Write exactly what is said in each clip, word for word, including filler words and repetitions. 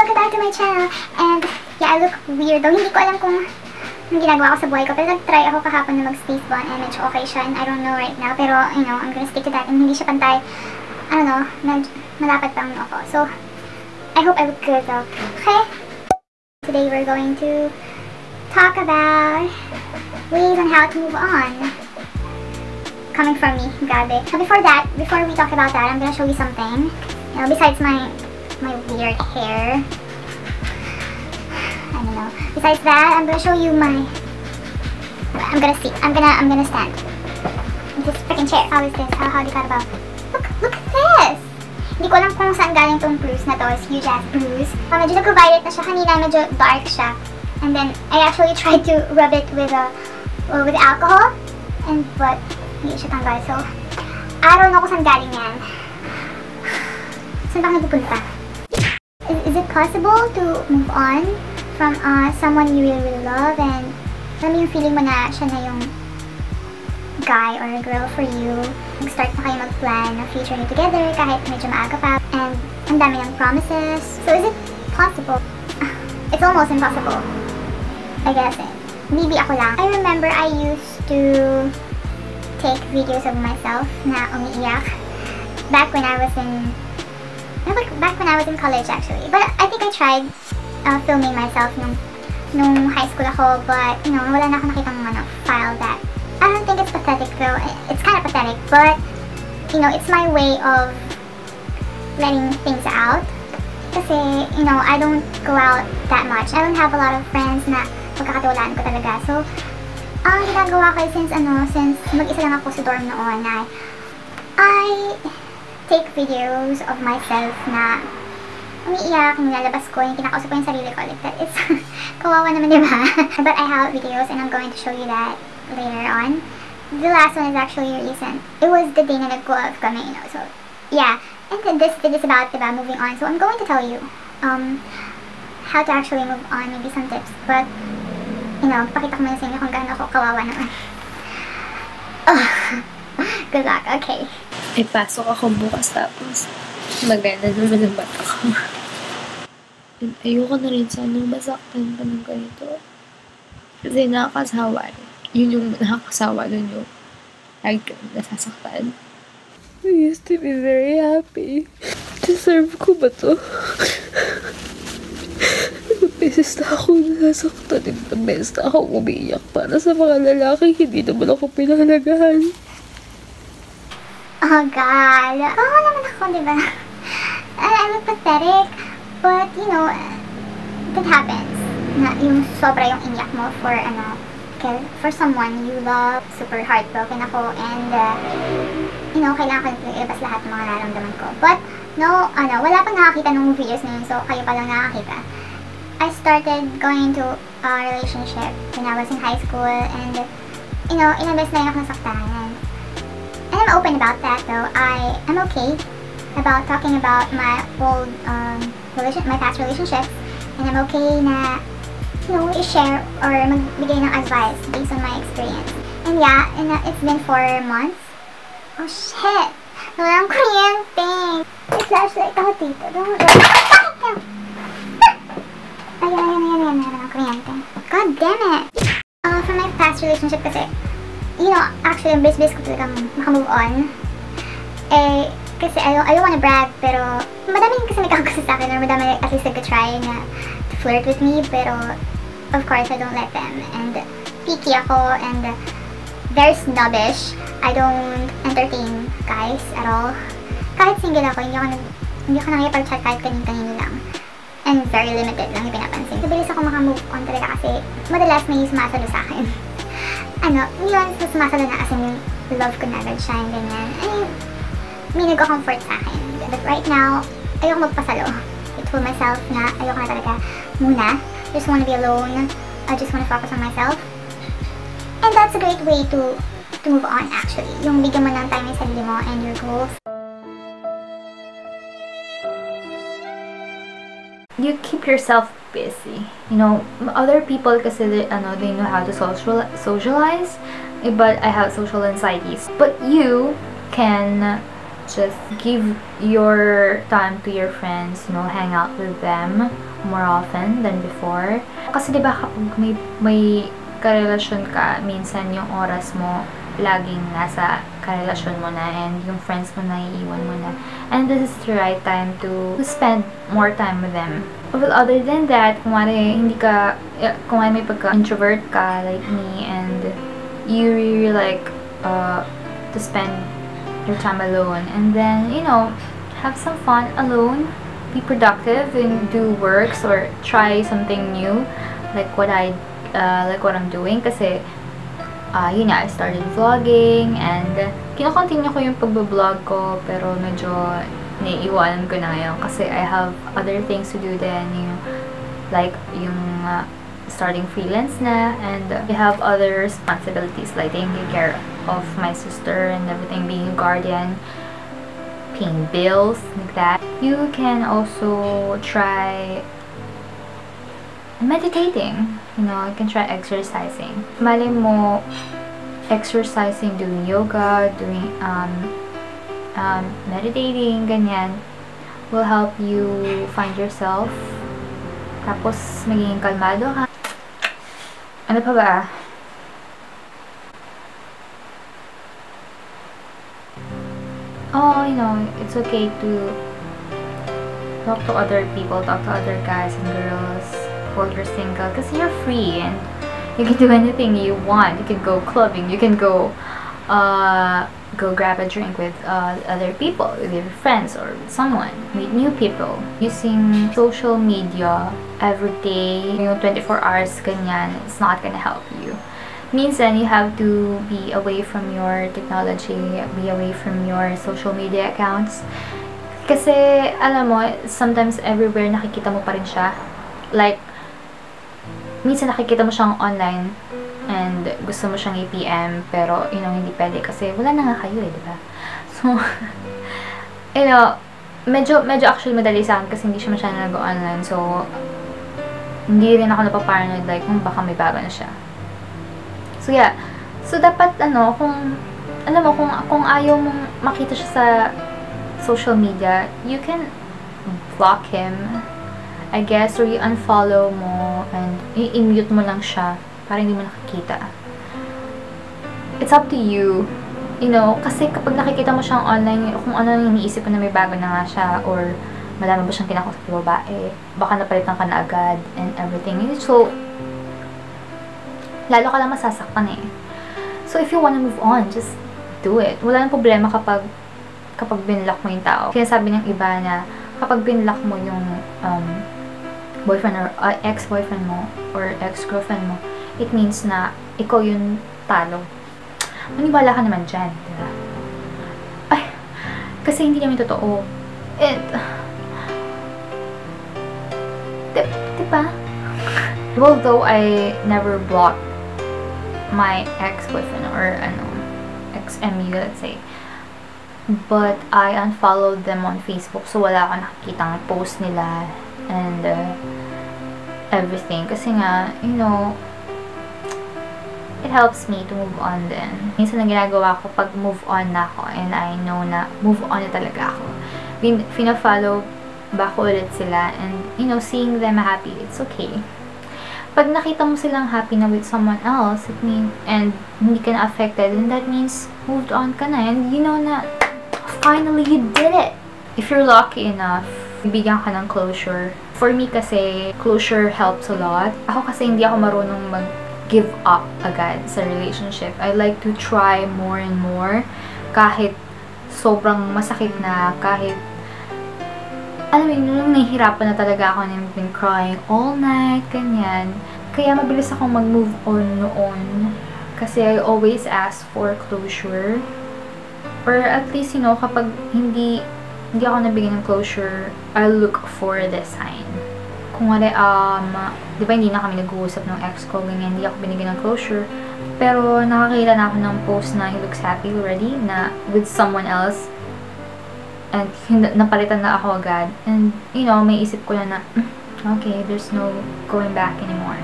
welcome back to my channel. And yeah, I look weird though. Hindi ko alam kung anong ginagawa ko sa buhay ko. Pero nag-try ako kahapon na mag-space bond and medyo okay siya. And I don't know right now. Pero, you know, I'm gonna stick to that. And hindi siya pantay. I don't know. Malapat pa ako. So, I hope I look good though. Okay? Today we're going to talk about ways on how to move on. Coming from me. Grabe. But before that, before we talk about that, I'm gonna show you something. You know, besides my... my weird hair. I don't know. Besides that, I'm gonna show you my. I'm gonna see. I'm gonna. I'm gonna stand. In this freaking chair. How is this? How how do you got about? Look! Look at this. Hindi ko alam kung saan galing tong bruise na to. It's huge ass bruise. Ah, medyo nag-violet na siya kanina. Medyo dark siya. And then I actually tried to rub it with a uh, with alcohol. And but hindi siya tanggal. So I don't know kung saan galing yan. Saan ba napupunta? Is it possible to move on from uh, someone you really, really love and alam yung feeling mo na siya na yung guy or girl for you? Mag-start na kayo mag-plan ng future niyo together kahit medyo maaga pa and ang dami ng promises. So is it possible? It's almost impossible. I guess eh. Maybe ako lang. I remember I used to take videos of myself na umiiyak back when I was in Back when I was in college actually. But I think I tried uh, filming myself nung, nung high school ako. But you know, wala na akong nakitang ano, file that. I don't think it's pathetic though. It's kind of pathetic. But you know, it's my way of letting things out. Kasi, you know, I don't go out that much. I don't have a lot of friends na magkakatiwalaan ko talaga. So, ang ginagawa ko since ano, since mag-isa lang ako sa dorm noon, I, I take videos of myself na umiiyak, nilalabas ko, yung kinakausap ko yung sarili ko. Like that. It's kawawa naman, diba? But I have videos and I'm going to show you that later on. The last one is actually recent. It was the day na nag-co-op kami, you know. So, yeah. And then this video is about, diba, moving on. So, I'm going to tell you um, how to actually move on, maybe some tips. But, you know, pakita ko mo sa inyo kung gaano ako kawawa naman. Oh, good luck. Okay. Ay, pasok ako bukas tapos mag-renda naman ng bata ko. Ayoko na rin sanang masaktan pa ng ganito. Kasi nakakasawa. Yun yung nakakasawa nun yung like, nasasaktan. I used to be very happy. Deserve ko ba to? Beses na ako nasasaktan. Beses na ako umiiyak para sa mga lalaki. Hindi naman ako pinahalagahan. Oh God! Kawawa naman ako, diba? I look pathetic, but you know, that happens. Na yung sobra yung inyak mo for ano, for someone you love. Super heartbroken ako, and uh, you know, kailangan ko ilabas lahat ng mga nararamdaman ko. But no, ano, wala pang nakakita ng videos na yun, so kayo palang nakakita. I started going into a relationship when I was in high school, and you know, inabes na yun ako nasaktan. And I'm open about that though. I am okay about talking about my old um, relation, my past relationships, and I'm okay na you know i-share or magbigay ng advice based on my experience. And yeah, and uh, it's been four months. Oh shit! Walang kuryente. May flashlight ako dito. Don't look. Ayan, ayan, ayan, ayan, walang kuryente. God damn it! Uh, from my past relationship kasi. You know, actually, base-base ko talagang makamove on. Eh, kasi I don't, I don't wanna brag, pero madami kasi nagkakagusto sa akin or madami at least nagka-try na to flirt with me, pero of course, I don't let them. And picky ako, and very snobbish. I don't entertain guys at all. Kahit single ako, hindi ako, hindi ako nakipag-chat kahit kanin-kanino lang. And very limited lang yung pinapansin. Mabilis ako makamove on talaga kasi madalas may sumasalo sa akin. Ano, yun, sumasalo na kasi yung love ko na agad siya and ganyan. Ay, may nag-comfort sa akin. But right now, ayoko magpasalo. I told myself na ayoko na talaga muna. I just wanna be alone. I just wanna focus on myself. And that's a great way to to move on actually. Yung bigyan mo ng time yung sarili mo and your goals. You keep yourself busy. You know, other people kasi they, ano, they know how to social socialize, but I have social anxieties. But you can just give your time to your friends, you know, hang out with them more often than before. Kasi diba kapag may, may karelasyon ka, minsan yung oras mo laging nasa karelasyon mo na, and yung friends mo na iiwan mo na. And this is the right time to, to spend more time with them. But other than that, kung may hindi ka, kung may pagka-introvert ka like me, and you really like uh, to spend your time alone, and then, you know, have some fun alone, be productive and do works or try something new, like what I, uh, like what I'm doing. Kasi Uh, yun nga, I started vlogging, and uh, kinakontinue ko yung pagbablog ko, pero medyo naiiwanan ko na ngayon kasi I have other things to do then, you know, like yung uh, starting freelance na, and uh, I have other responsibilities like taking care of my sister and everything, being a guardian, paying bills, like that. You can also try meditating, you know, you can try exercising. Malay mo, exercising, doing yoga, doing um, um, meditating, ganyan, will help you find yourself. Tapos, magiging kalmado ka. Ano pa ba? Oh, you know, it's okay to talk to other people, talk to other guys and girls. You're single because you're free and you can do anything you want. You can go clubbing, you can go uh, go grab a drink with uh, other people, with your friends or with someone, meet new people. Using social media every day, you know, twenty-four hours, ganyan, it's not gonna help you. Minsan, you have to be away from your technology, be away from your social media accounts. Kasi, alam mo, sometimes everywhere nakikita mo pa rin siya. Like, minsan nakikita mo siyang online and gusto mo siyang i-P M pero, you know, hindi pwede kasi wala na nga kayo eh, diba? So, you know, medyo, medyo actually madali sa akin kasi hindi siya masyadong nag-online. So, hindi rin ako napaparanoid like, kung baka may bago na siya. So, yeah. So, dapat, ano, kung, alam mo, kung, kung ayaw mong makita siya sa social media, you can block him, I guess, or you unfollow mo and i-mute mo lang siya para hindi mo nakikita. It's up to you. You know, kasi kapag nakikita mo siyang online, kung ano yung iniisip mo na may bago na nga siya or madami ba siyang kinakausap na babae, baka napalitan ka na agad and everything. So, lalo ka lang masasaktan eh. So, if you wanna move on, just do it. Wala nang problema kapag kapag binlock mo yung tao. Sinasabi ng iba na kapag binlock mo yung um, boyfriend or uh, ex-boyfriend mo or ex-girlfriend mo, it means na ikaw yung talo. Maniwala ka naman dyan, diba? Ay, kasi hindi naman totoo. It, di, diba? Although I never blocked my ex-boyfriend or ano, ex-M U, let's say, but I unfollowed them on Facebook, so wala akong nakikitang post nila and uh, everything. Kasi nga, you know, it helps me to move on din. Minsan na ginagawa ko pag move on na ako and I know na move on na talaga ako. Fina-follow back ulit sila and, you know, seeing them happy, it's okay. Pag nakita mo silang happy na with someone else, it means, and hindi ka na affected, and that means moved on ka na. And you know na, finally you did it! If you're lucky enough, bibigyan ka ng closure. For me kasi, closure helps a lot. Ako kasi hindi ako marunong mag-give up agad sa relationship. I like to try more and more. Kahit sobrang masakit na, kahit, alam mo, nung nahihirapan na talaga ako, and I've been crying all night, ganyan. Kaya mabilis akong mag-move on noon. Kasi I always ask for closure. Or at least, you know, kapag hindi hindi ako nabigyan ng closure, I look for the sign. Kung wala, um, di ba hindi na kami nag-uusap ng ex ko, ganyan, hindi ako binigyan ng closure. Pero nakakita na ako ng post na he looks happy already, na with someone else. And napalitan na ako agad. And, you know, may isip ko na na, okay, there's no going back anymore.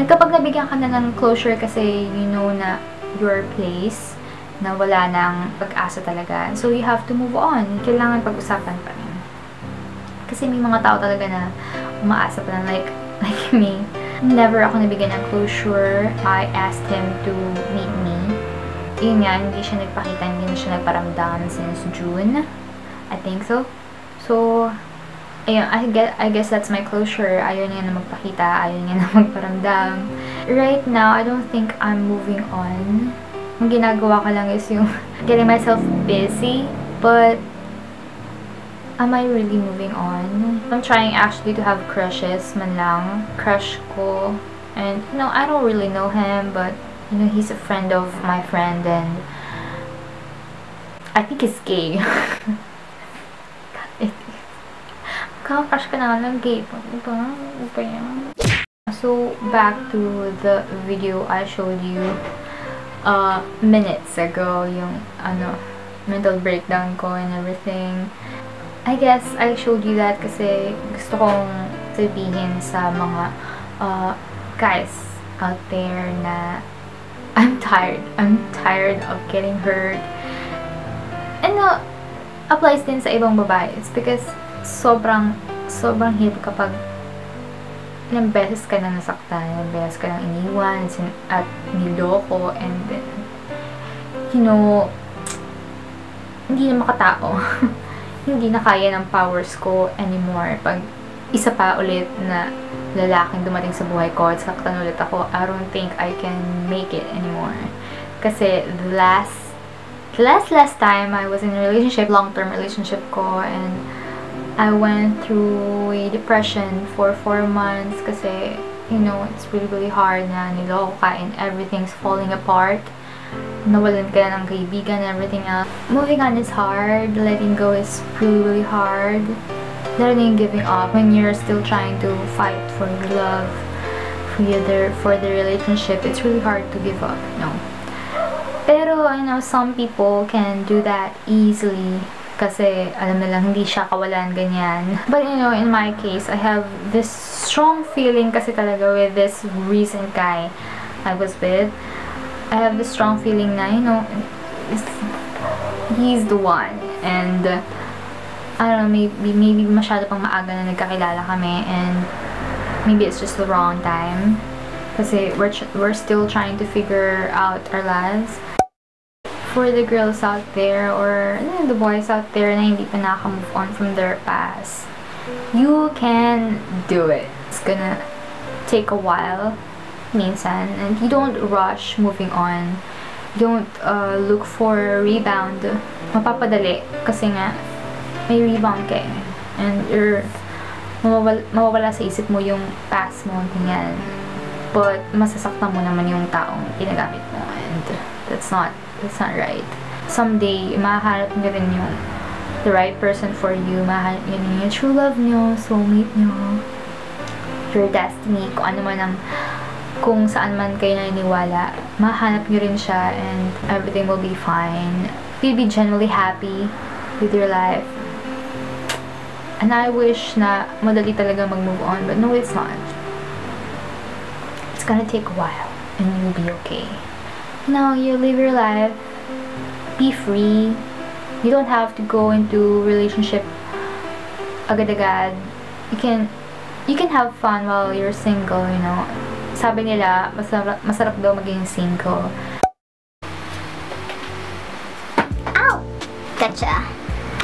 And kapag nabigyan ka na ng closure kasi you know na your place, na wala ng pag-asa talaga. So, you have to move on. Kailangan pag-usapan pa rin. Kasi may mga tao talaga na umaasa pa lang, like, like me. Never ako nabigyan ng closure. I asked him to meet me. Yun nga, hindi siya nagpakita, hindi siya nagparamdam since June. I think so. So, ayun, I guess, I guess that's my closure. Ayaw niya na magpakita, ayaw niya na magparamdam. Right now, I don't think I'm moving on. Ang ginagawa ko lang is yung getting myself busy, but am I really moving on? I'm trying actually to have crushes man lang. Crush ko. And, you know, I don't really know him, but, you know, he's a friend of my friend, and I think he's gay. Kaka-crush ka na lang, gay. So, back to the video I showed you uh, minutes ago, yung ano, mental breakdown ko and everything. I guess I showed you that kasi gusto kong sabihin sa mga uh, guys out there na I'm tired. I'm tired of getting hurt. And uh, applies din sa ibang babae. It's because sobrang, sobrang hirap kapag ilang beses ka na nasaktan, ilang beses ka nang iniwan, at niloko, and then, you know, hindi na makatao. Hindi na kaya ng powers ko anymore. Pag isa pa ulit na lalaking dumating sa buhay ko at saktan ulit ako, I don't think I can make it anymore. Kasi the last, the last, last time I was in a relationship, long-term relationship ko, and I went through a depression for four months kasi, you know, it's really, really hard na niloko ka and everything's falling apart. Nawalan ka ng kaibigan and everything else. Moving on is hard. Letting go is really, really hard. Lalo na yung giving up when you're still trying to fight for your love, for your, for the relationship. It's really hard to give up, no? Pero, you know, some people can do that easily. Kasi alam na lang, hindi siya kawalan, ganyan. But you know, in my case, I have this strong feeling kasi talaga with this recent guy I was with. I have this strong feeling na, you know, he's the one. And, uh, I don't know, maybe, maybe masyado pang maaga na nagkakilala kami. And maybe it's just the wrong time. Kasi we're, we're still trying to figure out our lives. For the girls out there or you know, the boys out there na hindi pa naka-move on from their past, you can do it. It's gonna take a while, minsan, and you don't rush moving on. Don't uh, look for a rebound. Mapapadali kasi nga may rebound ka eh. And you're mawawala, mawawala sa isip mo yung past mo, ganyan. But masasaktan mo naman yung taong ginagamit mo, and that's not That's not right. Someday, mahanap nyo rin yung the right person for you. Mahanap nyo rin yung true love nyo, soulmate nyo, your destiny, kung ano man ang, kung saan man kayo naniniwala. Mahanap nyo rin siya, and everything will be fine. You'll be genuinely happy with your life. And I wish na madali talaga mag-move on, but no, it's not. It's gonna take a while, and you'll be okay. Now you live your life, be free. You don't have to go into relationship agad-agad. You can you can have fun while you're single, you know. Sabi nila, masarap, masarap daw maging single. Ow! Gotcha.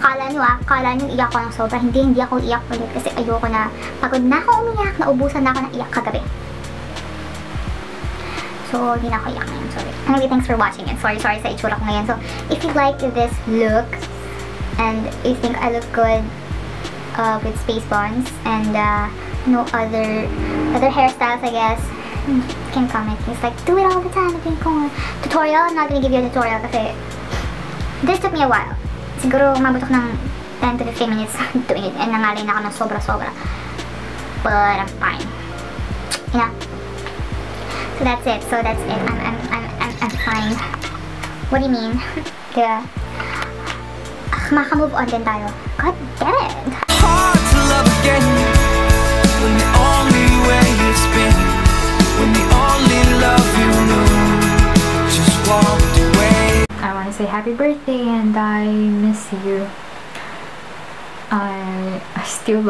Akala nyo ah, akala nyo iyak ko ng sobra. Hindi, hindi ako iyak ulit kasi ayoko na. Pagod na ako umiyak, naubusan na ako ng iyak kagabi. So, hindi na ako iyak ngayon. Sorry. Anyway, thanks for watching and sorry, sorry sa itsura ko ngayon. So, if you like this look and you think I look good uh, with space buns and uh, no other other hairstyles, I guess, you can comment. It's like, do it all the time. Tutorial? I'm not gonna give you a tutorial kasi this took me a while. Siguro mabutok ng ten to fifteen minutes doing it and nangalay na ako ng sobra-sobra. But I'm fine. You know? So that's it. So that's it. I'm I'm I'm I'm, I'm fine. What do you mean? Yeah. Maka-move on din tayo. God damn it. Hard to love again when the only way it's been, when the only love you know just walked away. say happy birthday and I miss you. I, I still